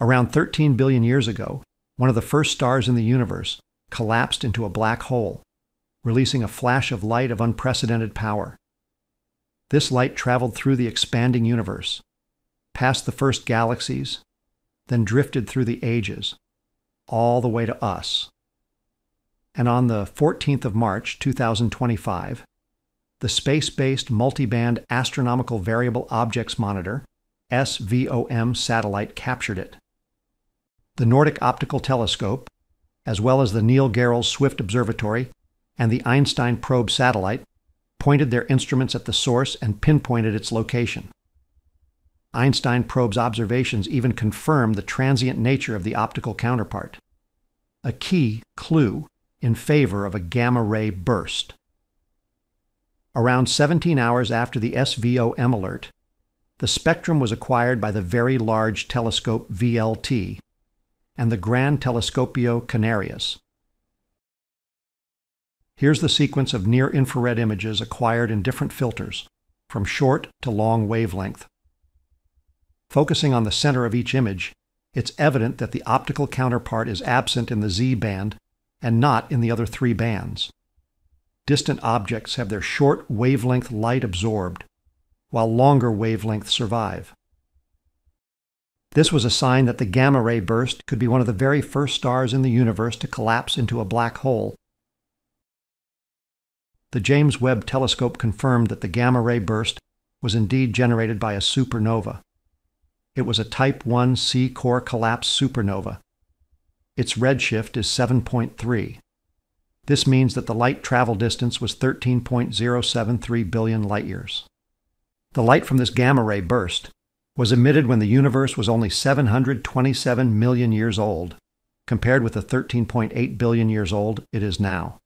Around 13 billion years ago, one of the first stars in the universe collapsed into a black hole, releasing a flash of light of unprecedented power. This light traveled through the expanding universe, past the first galaxies, then drifted through the ages, all the way to us. And on the 14th of March, 2025, the space-based multiband astronomical variable objects monitor, SVOM satellite captured it. The Nordic Optical Telescope, as well as the Neil Gehrels Swift Observatory and the Einstein Probe satellite, pointed their instruments at the source and pinpointed its location. Einstein Probe's observations even confirmed the transient nature of the optical counterpart, a key clue in favor of a gamma-ray burst. Around 17 hours after the SVOM alert, the spectrum was acquired by the Very Large Telescope VLT and the Gran Telescopio Canarias. Here's the sequence of near-infrared images acquired in different filters, from short to long wavelength. Focusing on the center of each image, it's evident that the optical counterpart is absent in the Z band and not in the other three bands. Distant objects have their short wavelength light absorbed, while longer wavelengths survive. This was a sign that the gamma-ray burst could be one of the very first stars in the universe to collapse into a black hole. The James Webb Telescope confirmed that the gamma-ray burst was indeed generated by a supernova. It was a Type 1 C-core collapse supernova. Its redshift is 7.3. This means that the light travel distance was 13.073 billion light-years. The light from this gamma-ray burst was emitted when the universe was only 727 million years old, compared with the 13.8 billion years old it is now.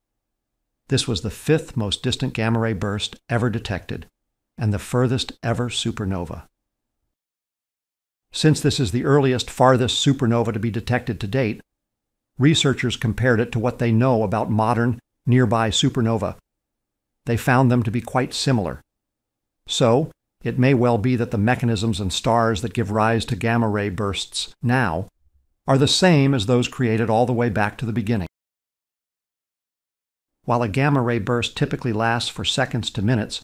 This was the fifth most distant gamma-ray burst ever detected, and the furthest ever supernova. Since this is the earliest, farthest supernova to be detected to date, researchers compared it to what they know about modern, nearby supernova. They found them to be quite similar. So, it may well be that the mechanisms and stars that give rise to gamma-ray bursts now are the same as those created all the way back to the beginning. While a gamma-ray burst typically lasts for seconds to minutes,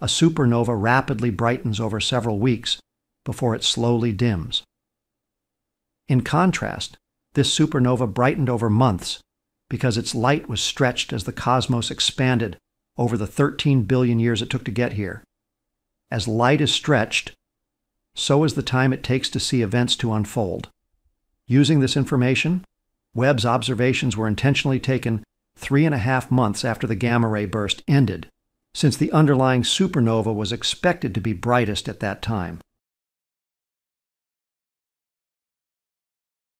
a supernova rapidly brightens over several weeks before it slowly dims. In contrast, this supernova brightened over months because its light was stretched as the cosmos expanded over the 13 billion years it took to get here. As light is stretched, so is the time it takes to see events to unfold. Using this information, Webb's observations were intentionally taken 3.5 months after the gamma-ray burst ended, since the underlying supernova was expected to be brightest at that time.